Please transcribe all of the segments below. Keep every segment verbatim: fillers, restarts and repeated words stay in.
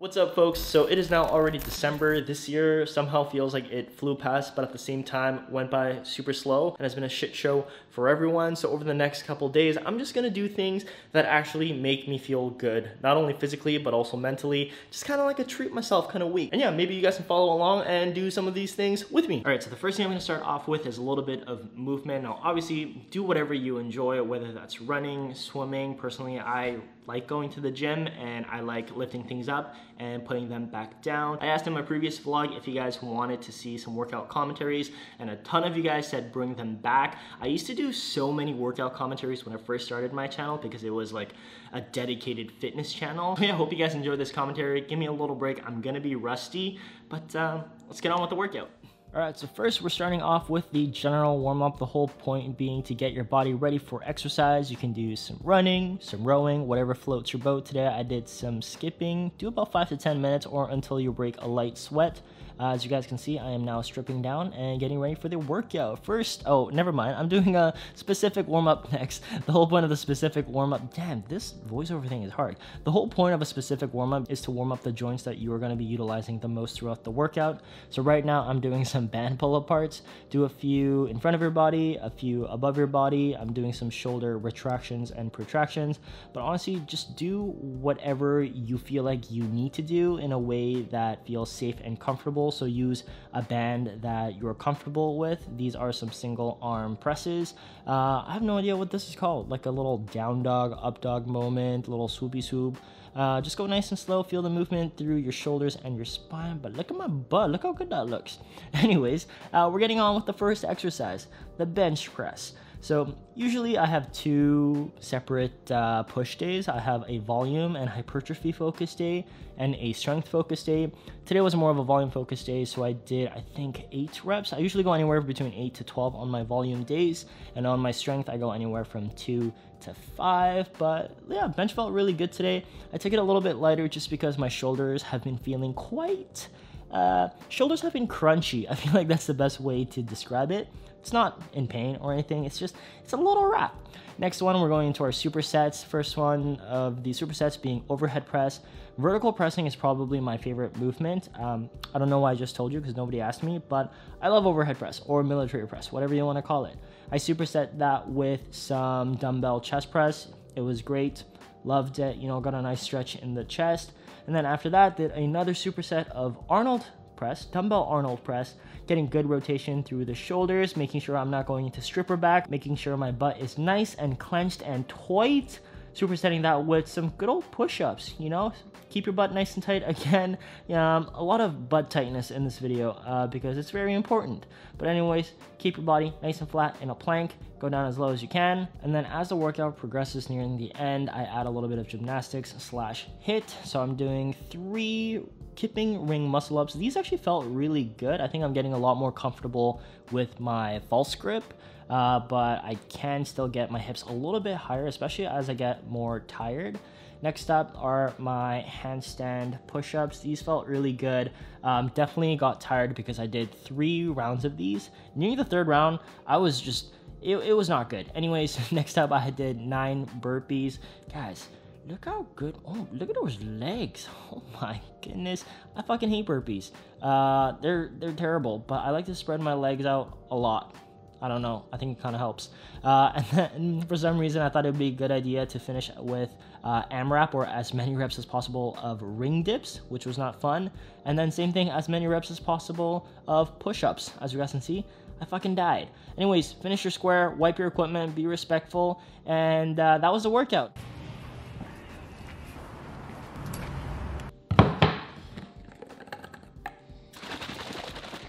What's up, folks? So it is now already December. This year somehow feels like it flew past, but at the same time went by super slow and has been a shit show for everyone. So over the next couple days, I'm just gonna do things that actually make me feel good, not only physically but also mentally, just kind of like a treat myself kind of week. And yeah, maybe you guys can follow along and do some of these things with me. All right, so the first thing I'm gonna start off with is a little bit of movement. Now obviously do whatever you enjoy, whether that's running, swimming. Personally, I like going to the gym and I like lifting things up and putting them back down. I asked in my previous vlog if you guys wanted to see some workout commentaries, and a ton of you guys said bring them back. I used to do so many workout commentaries when I first started my channel because it was like a dedicated fitness channel. So yeah, I hope you guys enjoyed this commentary. Give me a little break. I'm gonna be rusty, but uh, let's get on with the workout. All right, so first we're starting off with the general warm up, the whole point being to get your body ready for exercise. You can do some running, some rowing, whatever floats your boat. Today I did some skipping. Do about five to ten minutes or until you break a light sweat. Uh, as you guys can see, I am now stripping down and getting ready for the workout. First, oh, never mind. I'm doing a specific warm-up next. The whole point of the specific warm-up, damn, this voiceover thing is hard. The whole point of a specific warm-up is to warm up the joints that you are going to be utilizing the most throughout the workout. So right now, I'm doing some band pull-up parts. Do a few in front of your body, a few above your body. I'm doing some shoulder retractions and protractions. But honestly, just do whatever you feel like you need to do in a way that feels safe and comfortable. So use a band that you're comfortable with. These are some single arm presses. Uh, I have no idea what this is called, like a little down dog, up dog moment, little swoopy swoop. Uh, just go nice and slow, feel the movement through your shoulders and your spine. But look at my butt, look how good that looks. Anyways, uh, we're getting on with the first exercise, the bench press. So usually I have two separate uh, push days. I have a volume and hypertrophy focused day and a strength focused day. Today was more of a volume focused day, so I did, I think, eight reps. I usually go anywhere between eight to twelve on my volume days, and on my strength I go anywhere from two to five, but yeah, bench felt really good today. I took it a little bit lighter just because my shoulders have been feeling quite, uh, shoulders have been crunchy. I feel like that's the best way to describe it. It's not in pain or anything, it's just, it's a little wrap. Next one, we're going into our supersets. First one of the supersets being overhead press. Vertical pressing is probably my favorite movement. Um, I don't know why I just told you because nobody asked me, but I love overhead press or military press, whatever you want to call it. I superset that with some dumbbell chest press. It was great, loved it, you know, got a nice stretch in the chest. And then after that, did another superset of Arnold press, dumbbell Arnold press, getting good rotation through the shoulders, making sure I'm not going into stripper back, making sure my butt is nice and clenched and tight, supersetting that with some good old push-ups, you know, keep your butt nice and tight. Again, um, a lot of butt tightness in this video uh, because it's very important. But anyways, keep your body nice and flat in a plank, go down as low as you can. And then as the workout progresses nearing the end, I add a little bit of gymnastics slash hit. So I'm doing three kipping ring muscle-ups. These actually felt really good. I think I'm getting a lot more comfortable with my false grip, uh, but I can still get my hips a little bit higher, especially as I get more tired. Next up are my handstand push-ups. These felt really good. Um, definitely got tired because I did three rounds of these. Near the third round, I was just, it, it was not good. Anyways, next up I did nine burpees. Guys, look how good, oh, look at those legs. Oh my goodness, I fucking hate burpees. Uh, they're, they're terrible, but I like to spread my legs out a lot. I don't know, I think it kind of helps. Uh, and then for some reason, I thought it'd be a good idea to finish with uh, AMRAP, or as many reps as possible of ring dips, which was not fun. And then same thing, as many reps as possible of push-ups. As you guys can see, I fucking died. Anyways, finish your square, wipe your equipment, be respectful, and uh, that was the workout.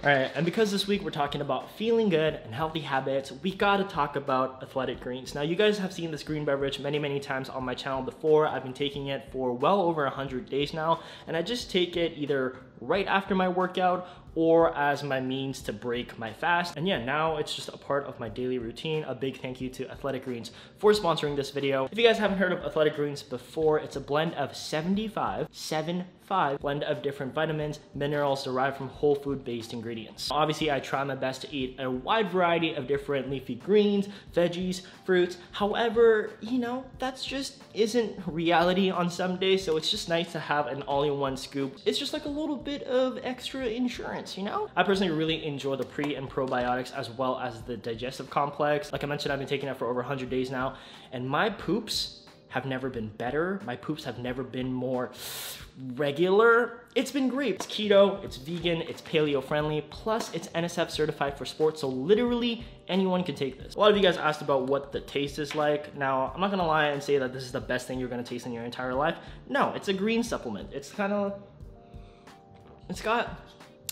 All right, and because this week we're talking about feeling good and healthy habits, we gotta talk about Athletic Greens. Now, you guys have seen this green beverage many, many times on my channel before. I've been taking it for well over one hundred days now, and I just take it either right after my workout or as my means to break my fast. And yeah, now it's just a part of my daily routine. A big thank you to Athletic Greens for sponsoring this video. If you guys haven't heard of Athletic Greens before, it's a blend of seventy-five, seven, five blend of different vitamins, minerals derived from whole food based ingredients. Obviously, I try my best to eat a wide variety of different leafy greens, veggies, fruits. However, you know, that's just isn't reality on some days. So it's just nice to have an all-in-one scoop. It's just like a little bit of extra insurance, you know? I personally really enjoy the pre and probiotics as well as the digestive complex. Like I mentioned, I've been taking it for over one hundred days now, and my poops have never been better. My poops have never been more regular. It's been great. It's keto, it's vegan, it's paleo friendly, plus it's N S F certified for sports, so literally anyone can take this. A lot of you guys asked about what the taste is like. Now, I'm not gonna lie and say that this is the best thing you're gonna taste in your entire life. No, it's a green supplement. It's kind of, it's got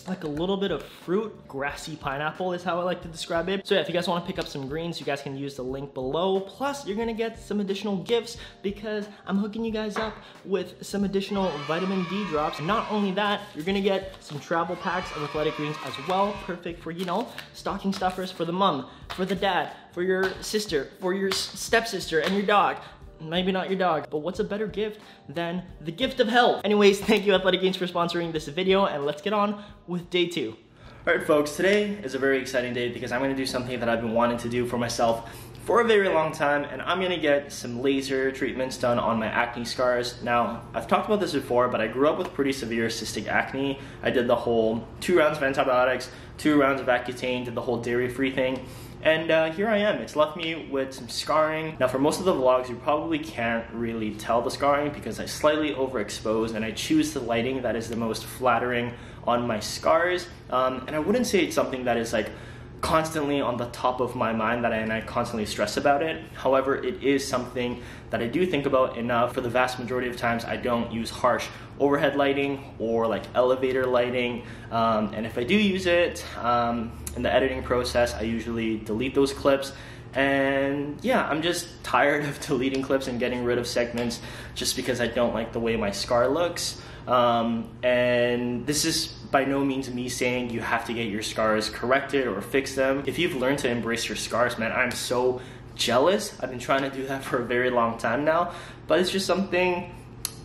like a little bit of fruit, grassy pineapple is how I like to describe it. So yeah, if you guys want to pick up some greens, you guys can use the link below. Plus, you're gonna get some additional gifts because I'm hooking you guys up with some additional vitamin D drops. And not only that, you're gonna get some travel packs of Athletic Greens as well. Perfect for, you know, stocking stuffers for the mom, for the dad, for your sister, for your stepsister and your dog. Maybe not your dog, but what's a better gift than the gift of health? Anyways, thank you Athletic Greens for sponsoring this video, and let's get on with day two. All right, folks, today is a very exciting day because I'm gonna do something that I've been wanting to do for myself for a very long time, and I'm gonna get some laser treatments done on my acne scars. Now, I've talked about this before, but I grew up with pretty severe cystic acne. I did the whole two rounds of antibiotics, two rounds of Accutane, did the whole dairy-free thing. And uh, here I am. It's left me with some scarring. Now, for most of the vlogs, you probably can't really tell the scarring because I slightly overexpose and I choose the lighting that is the most flattering on my scars. Um, and I wouldn't say it's something that is like constantly on the top of my mind that I, and I constantly stress about it. However, it is something that I do think about enough. For the vast majority of times, I don't use harsh overhead lighting or like elevator lighting. Um, and if I do use it, um, in the editing process, I usually delete those clips. And yeah, I'm just tired of deleting clips and getting rid of segments just because I don't like the way my scar looks. Um, and this is by no means me saying you have to get your scars corrected or fix them. If you've learned to embrace your scars, man, I'm so jealous. I've been trying to do that for a very long time now, but it's just something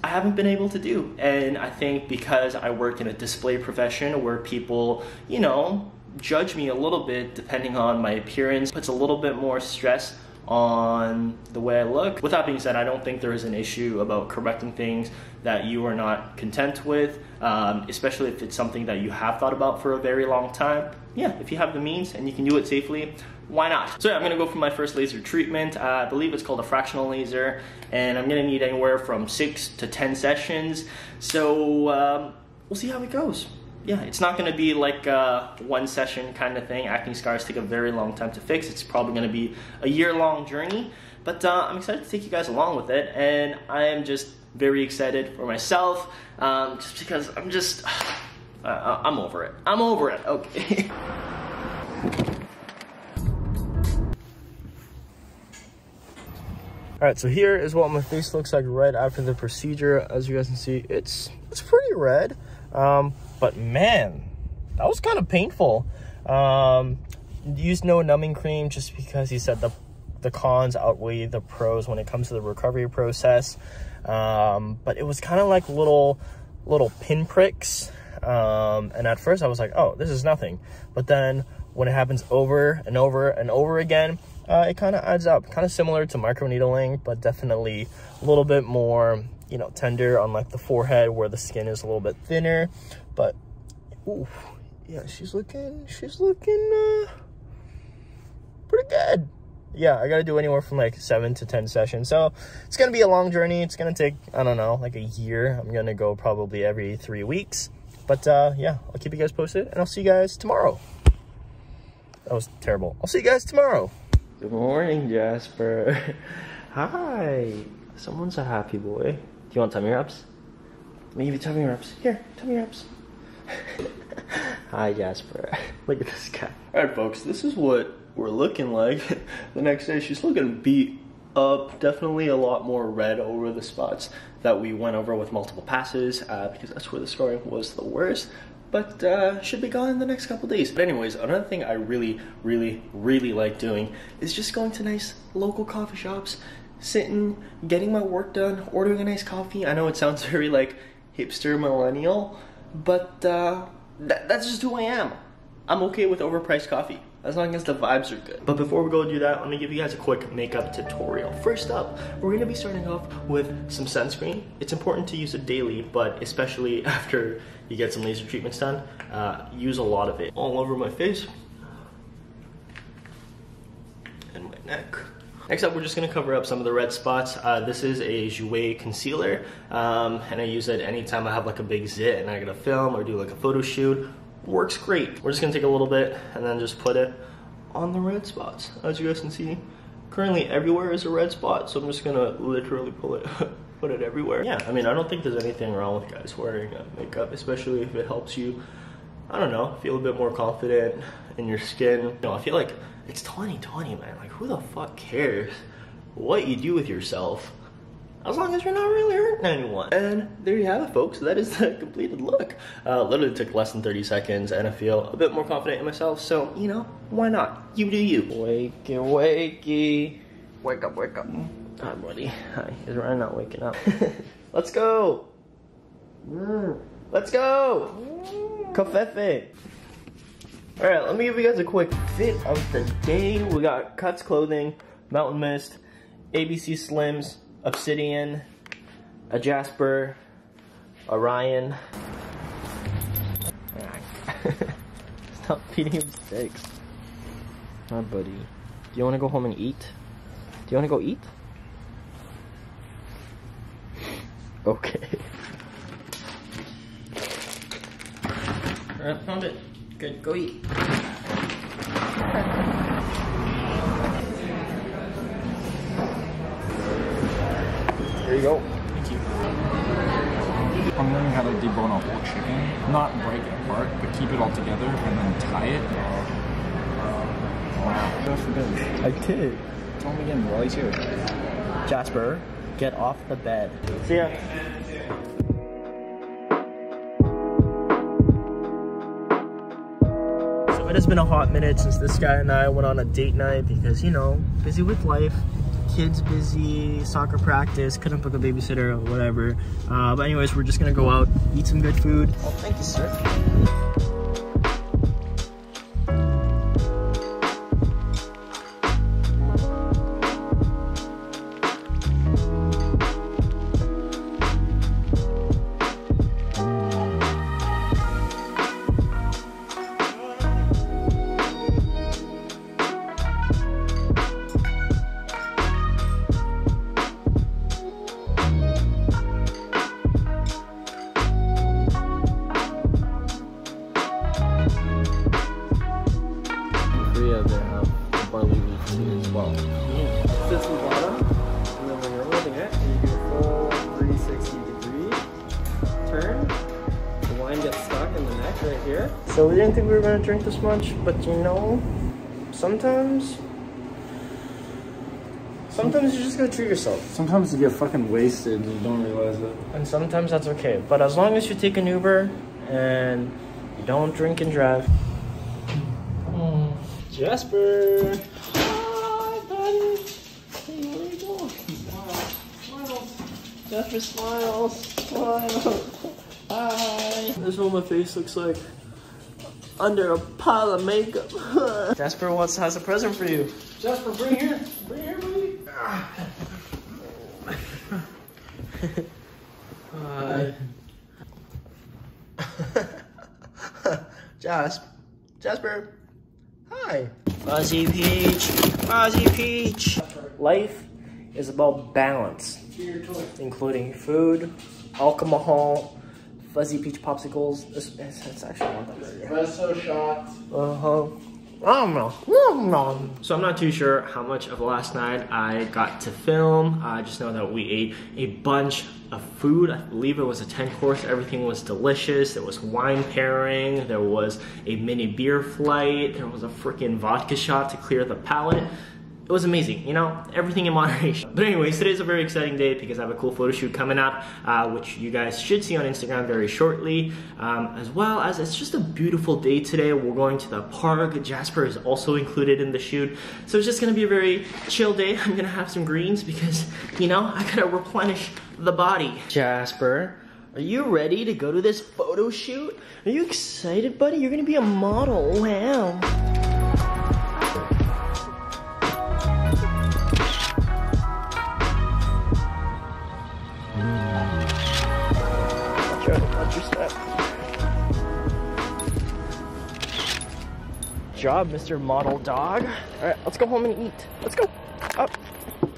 I haven't been able to do. And I think because I work in a display profession where people, you know, judge me a little bit depending on my appearance, puts a little bit more stress on the way I look. With that being said, I don't think there is an issue about correcting things that you are not content with, um, especially if it's something that you have thought about for a very long time. Yeah, if you have the means and you can do it safely, why not? So yeah, I'm gonna go for my first laser treatment. Uh, I believe it's called a fractional laser, and I'm gonna need anywhere from six to ten sessions. So um, we'll see how it goes. Yeah, it's not gonna be like a one session kind of thing. Acne scars take a very long time to fix. It's probably gonna be a year-long journey, but uh, I'm excited to take you guys along with it, and I am just very excited for myself, um, just because I'm just, uh, I'm over it. I'm over it, okay. All right, so here is what my face looks like right after the procedure. As you guys can see, it's, it's pretty red. Um, but man, that was kind of painful. Um, used no numbing cream just because he said the, the cons outweigh the pros when it comes to the recovery process. Um, but it was kind of like little, little pinpricks. Um, and at first I was like, oh, this is nothing. But then when it happens over and over and over again, uh, it kind of adds up. Kind of similar to microneedling, but definitely a little bit more, you know, tender on like the forehead where the skin is a little bit thinner. But ooh, yeah, she's looking she's looking uh pretty good. Yeah, I gotta do anywhere from like seven to ten sessions, so it's gonna be a long journey. It's gonna take, I don't know, like a year. I'm gonna go probably every three weeks, but uh yeah, I'll keep you guys posted, and I'll see you guys tomorrow. That was terrible. I'll see you guys tomorrow. Good morning, Jasper. Hi. Someone's a happy boy. You want tummy wraps? Let me give you tummy wraps. Here, tummy wraps. Hi, Jasper. Look at this guy. All right, folks, this is what we're looking like the next day. She's looking beat up. Definitely a lot more red over the spots that we went over with multiple passes, uh, because that's where the scarring was the worst. but uh, should be gone in the next couple days. But anyways, another thing I really, really, really like doing is just going to nice local coffee shops, sitting, getting my work done, ordering a nice coffee. I know it sounds very like hipster millennial, but uh, that, that's just who I am. I'm okay with overpriced coffee, as long as the vibes are good. But before we go do that, I'm gonna give you guys a quick makeup tutorial. First up, we're gonna be starting off with some sunscreen. It's important to use it daily, but especially after you get some laser treatments done, uh, use a lot of it. All over my face. And my neck. Next up, we're just gonna cover up some of the red spots. Uh, this is a Jouer concealer, um, and I use it anytime I have like a big zit and I gotta film or do like a photo shoot. Works great. We're just gonna take a little bit and then just put it on the red spots. As you guys can see, currently everywhere is a red spot, so I'm just gonna literally pull it, put it everywhere. Yeah, I mean, I don't think there's anything wrong with guys wearing uh, makeup, especially if it helps you, I don't know, feel a bit more confident in your skin. You know, I feel like it's twenty twenty, man. Like, who the fuck cares what you do with yourself? As long as you're not really hurting anyone. And there you have it, folks. That is the completed look. Uh, literally took less than thirty seconds, and I feel a bit more confident in myself. So, you know, why not? You do you. Wakey, wakey. Wake up, wake up. Hi, buddy. Hi. Is Ryan not waking up? Let's go. Mm. Let's go. Mm. Covfefe. All right, let me give you guys a quick fit of the day. We got Cuts Clothing, Mountain Mist, A B C Slims, Obsidian, a Jasper, Orion. Stop feeding him sticks. My buddy. Do you want to go home and eat? Do you want to go eat? Okay. Alright, found it. Good, go eat. There you go. Thank you. I'm learning how to debone a whole chicken. Not break it apart, but keep it all together and then tie it. Wow. God forbid. I did. Tell me again, while he's here. Jasper, get off the bed. See ya. So it has been a hot minute since this guy and I went on a date night because, you know, busy with life. Kids busy, soccer practice, couldn't book a babysitter or whatever. Uh, but anyways, we're just gonna go out, eat some good food. Oh, thank you, sir. So we didn't think we were gonna drink this much, but you know, sometimes, sometimes you're just gonna treat yourself. Sometimes you get fucking wasted and you don't realize it. And sometimes that's okay, but as long as you take an Uber and you don't drink and drive. Mm. Jasper! Hi, buddy! Hey, where are you going? Smile. Smile. Jasper smiles. Smile. Hi. This is what my face looks like. Under a pile of makeup. Jasper wants has a present for you. Jasper, bring here. Bring here, buddy. Hi. Jasper. Jasper. Hi. Fuzzy Peach. Fuzzy Peach. Life is about balance, including food, alcohol, Fuzzy Peach popsicles. It's, it's, it's actually not that good. Espresso shots. Uh huh. I don't know. I don't know. So I'm not too sure how much of last night I got to film. I just know that we ate a bunch of food. I believe it was a ten course. Everything was delicious. There was wine pairing. There was a mini beer flight. There was a freaking vodka shot to clear the palate. it was amazing, you know, everything in moderation. But anyways, today's a very exciting day because I have a cool photo shoot coming up, uh, which you guys should see on Instagram very shortly, um, as well as it's just a beautiful day today. We're going to the park. Jasper is also included in the shoot. So it's just gonna be a very chill day. I'm gonna have some greens because, you know, I gotta replenish the body. Jasper, are you ready to go to this photo shoot? Are you excited, buddy? You're gonna be a model, wow. Job, Mister Model Dog. All right, let's go home and eat. Let's go. Up. All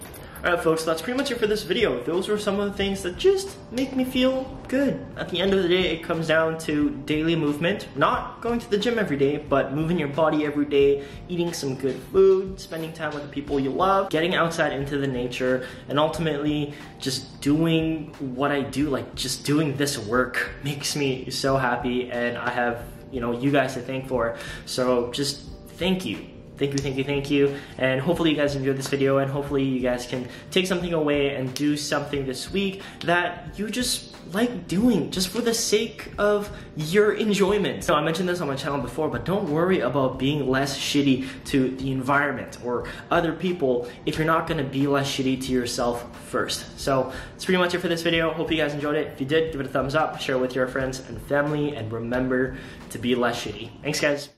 right, folks, that's pretty much it for this video. Those were some of the things that just make me feel good. At the end of the day, it comes down to daily movement, not going to the gym every day, but moving your body every day, eating some good food, spending time with the people you love, getting outside into the nature, and ultimately just doing what I do. Like, just doing this work makes me so happy, and I have, you know, you guys to thank for. So just thank you. Thank you, thank you, thank you. And hopefully you guys enjoyed this video, and hopefully you guys can take something away and do something this week that you just like doing just for the sake of your enjoyment. So I mentioned this on my channel before, but don't worry about being less shitty to the environment or other people if you're not gonna be less shitty to yourself first. So that's pretty much it for this video. Hope you guys enjoyed it. If you did, give it a thumbs up, share it with your friends and family, and remember to be less shitty. Thanks, guys.